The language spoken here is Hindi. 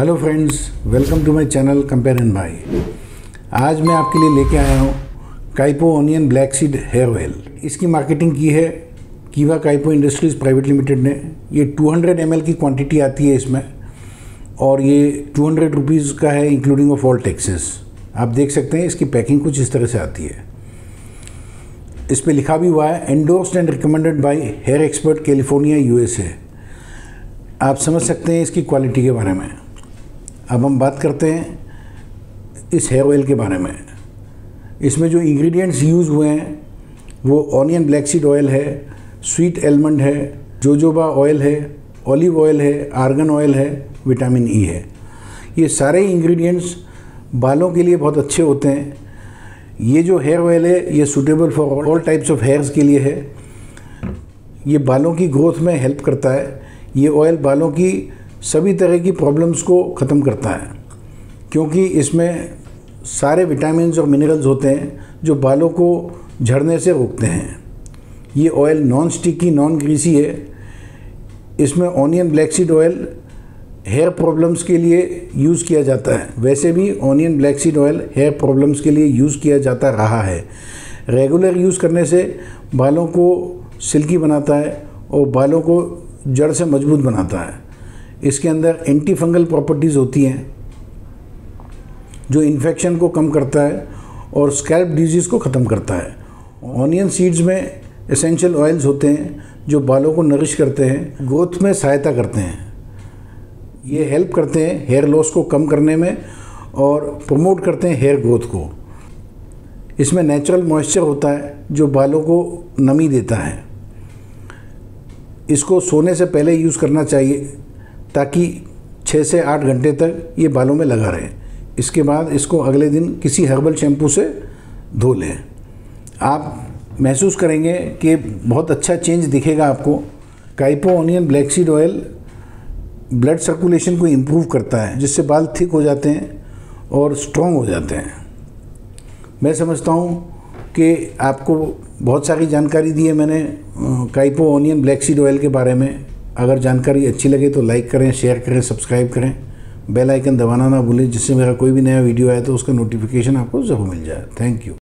Hello friends, welcome to my channel compare and bye. आज मैं आपके लिए लेके आया हूँ Kaipo onion black seed hair oil. इसकी मार्केटिंग की है Keeva Kaipo industries private limited ने। ये 200 ml की क्वांटिटी आती है इसमें और ये 200 रुपीज़ का है इंक्लूडिंग ऑफ ऑल टैक्सेस। आप देख सकते हैं इसकी पैकिंग कुछ इस तरह से आती है। इस पर लिखा भी हुआ है endorsed and recommended by hair expert California USA. आप समझ सकते हैं इसकी क्वालिटी के बारे में। अब हम बात करते हैं इस हेयर ऑयल के बारे में। इसमें जो इंग्रेडिएंट्स यूज़ हुए हैं वो ऑनियन ब्लैक सीड ऑयल है, स्वीट एलमंड है, जोजोबा ऑयल है, ऑलिव ऑयल है, आर्गन ऑयल है, विटामिन ई है। ये सारे इंग्रेडिएंट्स बालों के लिए बहुत अच्छे होते हैं। ये जो हेयर ऑयल है ये suitable for all types of hairs के लिए है। ये बालों की ग्रोथ में हेल्प करता है। ये ऑयल बालों की सभी तरह की प्रॉब्लम्स को ख़त्म करता है क्योंकि इसमें सारे विटामिन्स और मिनरल्स होते हैं जो बालों को झड़ने से रोकते हैं। ये oil non sticky, non greasy है। इसमें onion black seed oil hair problems के लिए यूज़ किया जाता है। वैसे भी onion black seed oil hair problems के लिए यूज़ किया जाता रहा है। रेगुलर यूज़ करने से बालों को सिल्की बनाता है और बालों को जड़ से मजबूत बनाता है। इसके अंदर एंटी फंगल प्रॉपर्टीज़ होती हैं जो इन्फेक्शन को कम करता है और स्कैल्प डिजीज़ को ख़त्म करता है। ऑनियन सीड्स में एसेंशियल ऑयल्स होते हैं जो बालों को नरिश करते हैं, ग्रोथ में सहायता करते हैं। ये हेल्प करते हैं हेयर लॉस को कम करने में और प्रमोट करते हैं हेयर ग्रोथ को। इसमें नेचुरल मॉइस्चर होता है जो बालों को नमी देता है। इसको सोने से पहले यूज़ करना चाहिए ताकि 6 से 8 घंटे तक ये बालों में लगा रहे। इसके बाद इसको अगले दिन किसी हर्बल शैम्पू से धो लें। आप महसूस करेंगे कि बहुत अच्छा चेंज दिखेगा आपको। Kaipo onion black seed oil blood circulation को इम्प्रूव करता है जिससे बाल थिक हो जाते हैं और स्ट्रॉन्ग हो जाते हैं। मैं समझता हूँ कि आपको बहुत सारी जानकारी दी है मैंने Kaipo onion black seed oil के बारे में। अगर जानकारी अच्छी लगे तो लाइक करें, शेयर करें, सब्सक्राइब करें, बेल आइकन दबाना ना भूलें जिससे मेरा कोई भी नया वीडियो आए तो उसका नोटिफिकेशन आपको ज़रूर मिल जाए। Thank you.